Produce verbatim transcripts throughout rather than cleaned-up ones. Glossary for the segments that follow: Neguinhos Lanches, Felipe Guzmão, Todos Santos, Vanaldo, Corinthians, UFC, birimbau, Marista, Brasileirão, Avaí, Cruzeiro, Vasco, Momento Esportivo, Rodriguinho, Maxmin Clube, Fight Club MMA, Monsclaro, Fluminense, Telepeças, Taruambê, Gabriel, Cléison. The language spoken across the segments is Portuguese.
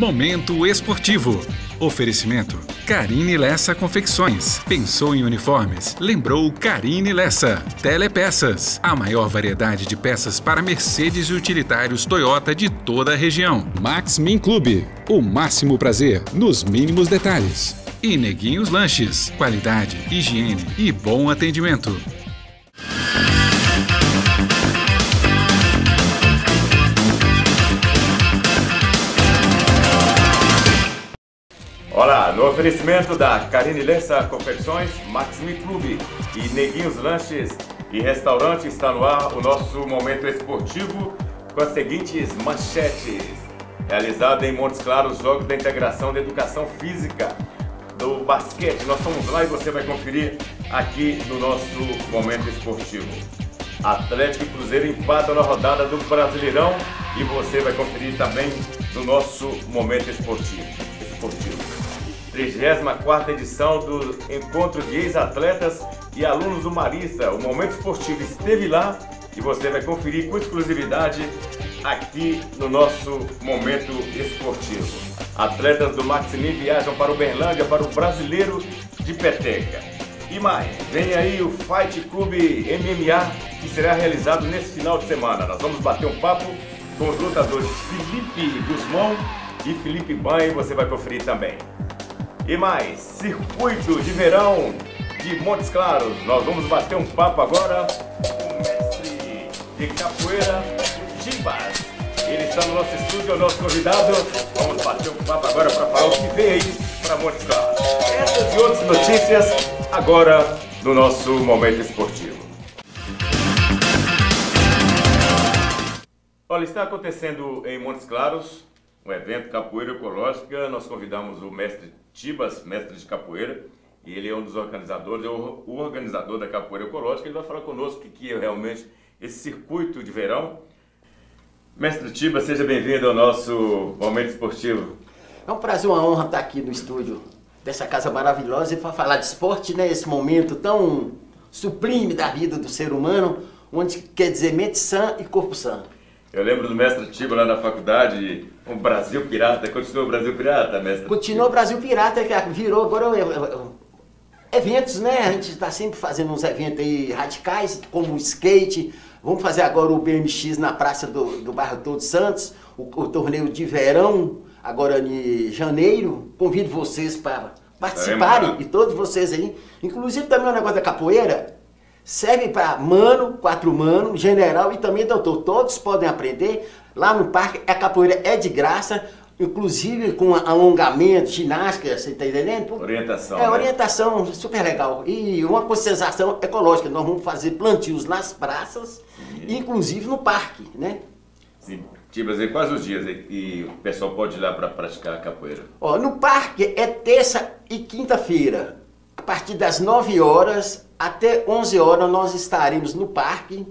Momento Esportivo. Oferecimento Karine Lessa Confecções. Pensou em uniformes? Lembrou Karine Lessa. Telepeças. A maior variedade de peças para Mercedes e utilitários Toyota de toda a região. Maxmin Clube. O máximo prazer nos mínimos detalhes. E Neguinhos Lanches. Qualidade, higiene e bom atendimento. Olá, no oferecimento da Karine Lessa Confecções, Maxmin Clube e Neguinhos Lanches e Restaurante, está no ar o nosso Momento Esportivo com as seguintes manchetes. Realizado em Montes Claros, Jogos da Integração da Educação Física do Basquete. Nós estamos lá e você vai conferir aqui no nosso Momento Esportivo. Atlético e Cruzeiro empatam na rodada do Brasileirão e você vai conferir também no nosso Momento Esportivo. Esportivo. trigésima quarta edição do Encontro de Ex-Atletas e Alunos do Marista. O Momento Esportivo esteve lá e você vai conferir com exclusividade aqui no nosso Momento Esportivo. Atletas do Maxini viajam para Uberlândia para o Brasileiro de Peteca. E mais, vem aí o Fight Club M M A, que será realizado nesse final de semana. Nós vamos bater um papo com os lutadores Felipe Guzmão e Felipe Banho, você vai conferir também. E mais, circuito de verão de Montes Claros. Nós vamos bater um papo agora com o mestre de capoeira, Tibas. Ele está no nosso estúdio, é o nosso convidado. Vamos bater um papo agora para falar o que vem aí para Montes Claros. Essas e outras notícias agora no nosso Momento Esportivo. Olha, está acontecendo em Montes Claros um evento Capoeira Ecológica. Nós convidamos o mestre Tibas, mestre de capoeira, e ele é um dos organizadores, é o organizador da Capoeira Ecológica. Ele vai falar conosco o que, que é realmente esse circuito de verão. Mestre Tibas, seja bem-vindo ao nosso Momento Esportivo. É um prazer, uma honra estar aqui no estúdio dessa casa maravilhosa e para falar de esporte, né? Esse momento tão sublime da vida do ser humano, onde quer dizer mente sã e corpo sã. Eu lembro do mestre Tibo lá na faculdade, o Brasil Pirata. Continua o Brasil Pirata, mestre? Continua o Brasil Pirata, que virou agora eu, eu, eu, eventos, né? A gente está sempre fazendo uns eventos aí radicais, como o skate. Vamos fazer agora o B M X na praça do, do bairro Todos Santos, o, o torneio de verão, agora em janeiro. Convido vocês para participarem, e todos vocês aí. Inclusive também o negócio da capoeira. Serve para mano, quatro mano, general e também doutor. Todos podem aprender. Lá no parque, a capoeira é de graça, inclusive com alongamento, ginástica, você está entendendo? Orientação. É, né? Orientação, super legal. E uma conscientização ecológica. Nós vamos fazer plantios nas praças, e... inclusive no parque, né? Sim. Tibas, quais os dias e o pessoal pode ir lá para praticar a capoeira? Ó, no parque é terça e quinta-feira. A partir das nove horas... até onze horas nós estaremos no parque,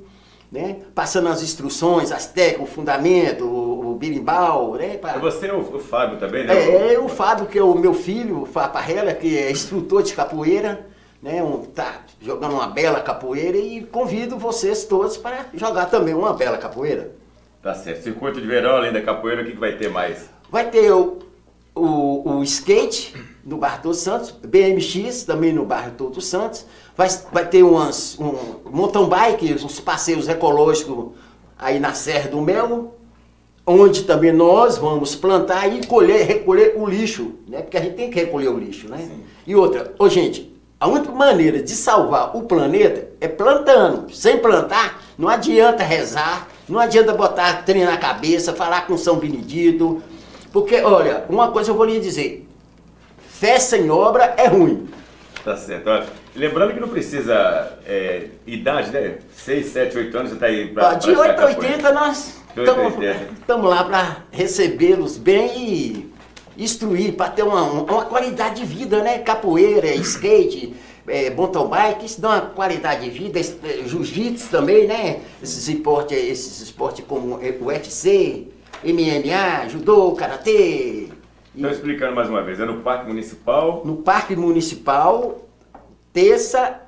né, passando as instruções, as técnicas, o fundamento, o, o birimbau, né? Pra... Você é o, o Fábio também, né? É, é, o Fábio, que é o meu filho, o Farparrela, que é instrutor de capoeira, né? Um, tá jogando uma bela capoeira, e convido vocês todos para jogar também uma bela capoeira. Tá certo. Circuito de verão, além da capoeira, o que, que vai ter mais? Vai ter o, o, o skate no bairro Toto Santos, B M X também no bairro Toto Santos. Vai, vai ter umas, um mountain bike, uns passeios ecológicos aí na Serra do Melo, onde também nós vamos plantar e colher, recolher o lixo, né? Porque a gente tem que recolher o lixo, né? Sim. E outra, ô, gente, a única maneira de salvar o planeta é plantando. Sem plantar, não adianta rezar, não adianta botar trem na cabeça, falar com São Benedito, porque, olha, uma coisa eu vou lhe dizer, fé sem obra é ruim. Tá certo, olha. Lembrando que não precisa é, idade, né? seis, sete, oito anos já está aí para... De oito a oitenta nós estamos lá para recebê-los bem e instruir, para ter uma, uma qualidade de vida, né? Capoeira, skate, é, mountain bike, isso dá uma qualidade de vida, jiu-jitsu também, né? Esses esportes, esses esportes como o U F C, M M A, judô, karatê. Estou explicando mais uma vez, é no Parque Municipal? No Parque Municipal... Terça,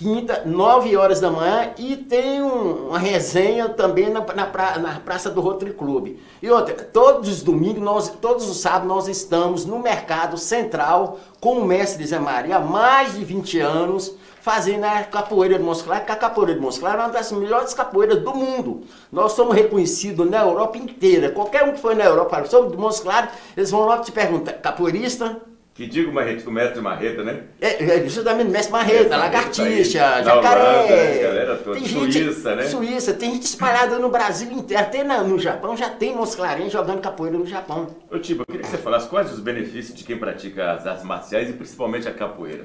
quinta, nove horas da manhã, e tem um, uma resenha também na, na, pra, na Praça do Rotary Clube. E outra, todos os domingos, nós, todos os sábados, nós estamos no Mercado Central com o mestre Zé Maria há mais de vinte anos, fazendo a capoeira de Monsclaro, que a capoeira de Monsclaro é uma das melhores capoeiras do mundo. Nós somos reconhecidos na Europa inteira. Qualquer um que foi na Europa, fala sobre Monsclaro, eles vão logo te perguntar, capoeirista? Que digo, Marreta, com o mestre Marreta, né? É, justamente mestre Marreta, lagartixa, jacaré, tem gente, Suíça, né? Suíça, tem gente espalhada no Brasil inteiro, até na, no Japão já tem Monsclarense jogando capoeira no Japão. Ô Tiba, eu queria que você falasse quais os benefícios de quem pratica as artes marciais e principalmente a capoeira.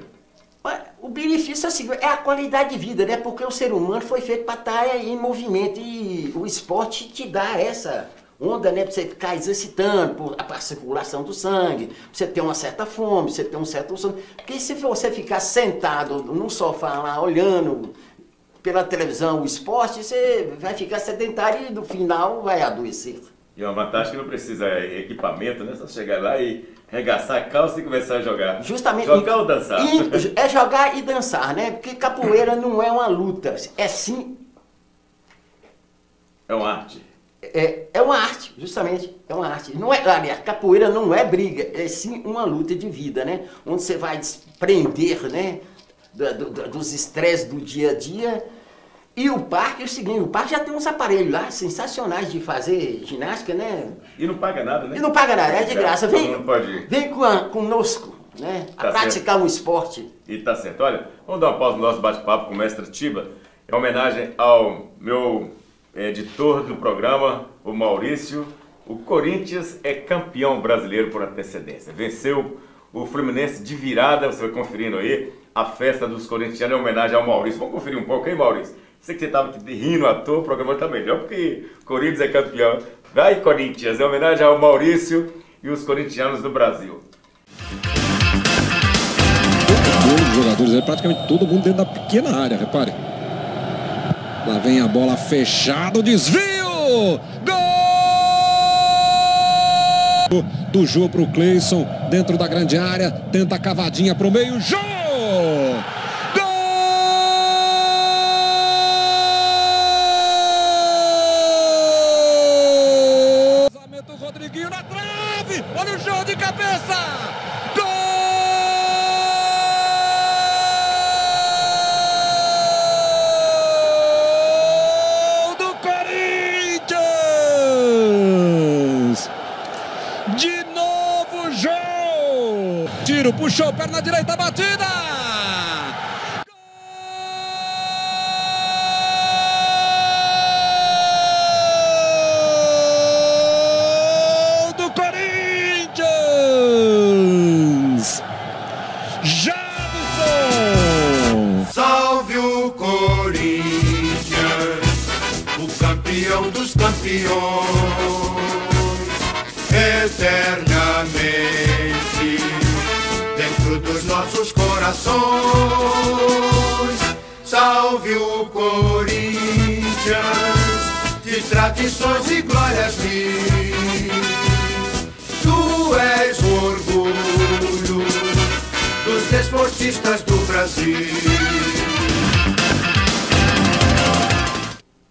O benefício assim, é a qualidade de vida, né? Porque o ser humano foi feito para estar em movimento e o esporte te dá essa onda, né, para você ficar exercitando, a circulação do sangue, pra você ter uma certa fome, você ter um certo sono. Porque se você ficar sentado num sofá lá, olhando pela televisão o esporte, você vai ficar sedentário e no final vai adoecer. E é uma vantagem que não precisa equipamento, né? Só chegar lá e arregaçar a calça e começar a jogar. Justamente. Jogar ou dançar? É jogar e dançar, né? Porque capoeira não é uma luta, é sim... É uma arte. É, é uma arte, justamente, é uma arte. Não é, aliás, capoeira não é briga, é sim uma luta de vida, né? Onde você vai desprender, né, do, do, dos estresses do dia a dia. E o parque é o seguinte, o parque já tem uns aparelhos lá sensacionais de fazer ginástica, né? E não paga nada, né? E não paga nada, é de graça. Vem, vem com a, conosco, né, a tá praticar certo. Um esporte. E tá certo. Olha, vamos dar uma pausa no nosso bate-papo com o mestre Tiba, em homenagem ao meu... editor do programa, o Maurício. O Corinthians é campeão brasileiro por antecedência. Venceu o Fluminense de virada, você vai conferindo aí a festa dos corintianos em homenagem ao Maurício. Vamos conferir um pouco, hein, Maurício? Sei que você estava rindo à toa, o programa está melhor porque o Corinthians é campeão. Vai, Corinthians, em homenagem ao Maurício e os corintianos do Brasil. Todos os jogadores aí, praticamente todo mundo dentro da pequena área, repare. Lá vem a bola fechada, o desvio! Gol! Do Jô para o Cléison, dentro da grande área, tenta a cavadinha para o meio, Jô! Gol! Cruzamento do Rodriguinho na trave! Olha o Jô de cabeça! Puxou, perna direita, batida! Gol do Corinthians! Jadson! Salve o Corinthians, o campeão dos campeões, eternamente dentro dos nossos corações. Salve o Corinthians, de tradições e glórias mil. Tu és o orgulho dos desportistas do Brasil.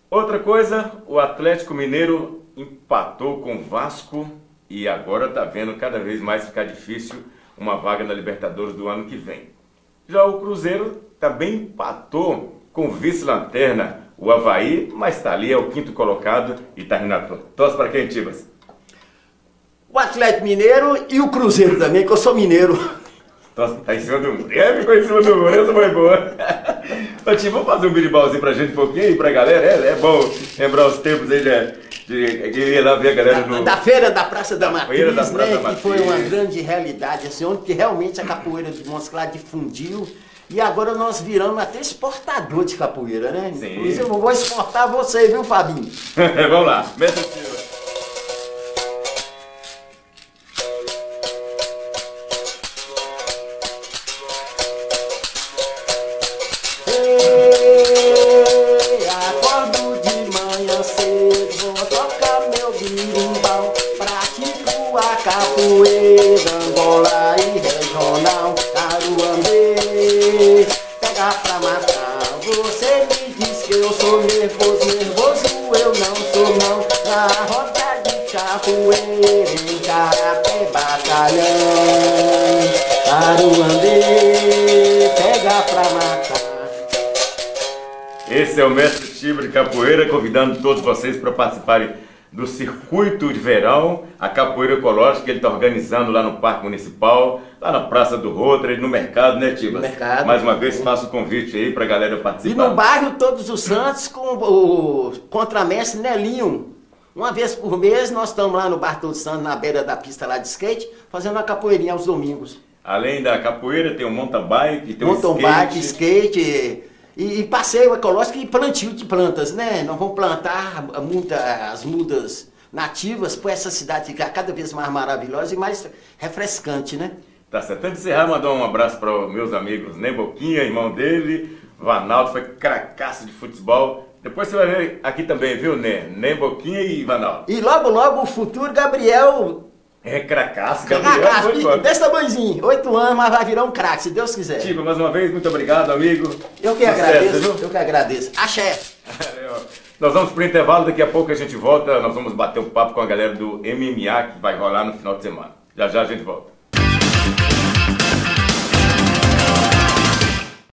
Outra coisa, o Atlético Mineiro empatou com o Vasco e agora tá vendo cada vez mais ficar difícil uma vaga na Libertadores do ano que vem. Já o Cruzeiro também empatou com o vice-lanterna, o Avaí, mas está ali, é o quinto colocado e está rindo à toa. Torce para quem, Tibas? O Atlético Mineiro e o Cruzeiro também, que eu sou mineiro. Torce, tá em cima do muro. É, ficou em cima do muro, essa foi boa. Ô, Tibas, vamos fazer um biribalzinho pra gente um pouquinho e pra galera? É, é bom lembrar os tempos aí, né? De, de ir lá ver a galera da, no... da Feira da Praça da, da Matriz, feira da Praça né, da que Matriz. Foi uma grande realidade, assim, onde que realmente a capoeira de Monsclaro difundiu e agora nós viramos até exportador de capoeira, né? Sim. Inclusive eu vou exportar você, viu, Fabinho? Vamos lá, mestre Silva. Angola e regional, Taruambê, pega pra matar. Igarapé, Batalhão, Aruandê, pega pra matar. Esse é o mestre Tiba de Capoeira, convidando todos vocês para participarem do Circuito de Verão, a Capoeira Ecológica, que ele está organizando lá no Parque Municipal, lá na Praça do Rotary, no mercado, né, Tibas? Mercado. Mais uma vez, faço o convite aí para a galera participar. E no bairro Todos os Santos, com o contramestre Nelinho. Uma vez por mês, nós estamos lá no Bar Todos Santos, na beira da pista lá de skate, fazendo uma capoeirinha aos domingos. Além da capoeira, tem um mountain bike, tem um skate. Mountain bike, skate... E passeio ecológico e plantio de plantas, né? Nós vamos plantar muitas mudas nativas para essa cidade ficar cada vez mais maravilhosa e mais refrescante, né? Tá certo. Antes de encerrar, mandar um abraço para os meus amigos, né? Boquinha, irmão dele, Vanaldo, foi cracaço de futebol. Depois você vai ver aqui também, viu, né? Nem Boquinha e Vanaldo. E logo, logo, o futuro Gabriel... É cracaço, Gabriel. Cracaço, desse tamanhozinho, oito anos, mas vai virar um craque, se Deus quiser. Tiba, mais uma vez, muito obrigado, amigo. Eu que agradeço, viu? Eu que agradeço. Axé! Nós vamos pro intervalo, daqui a pouco a gente volta, nós vamos bater um papo com a galera do M M A que vai rolar no final de semana. Já já a gente volta.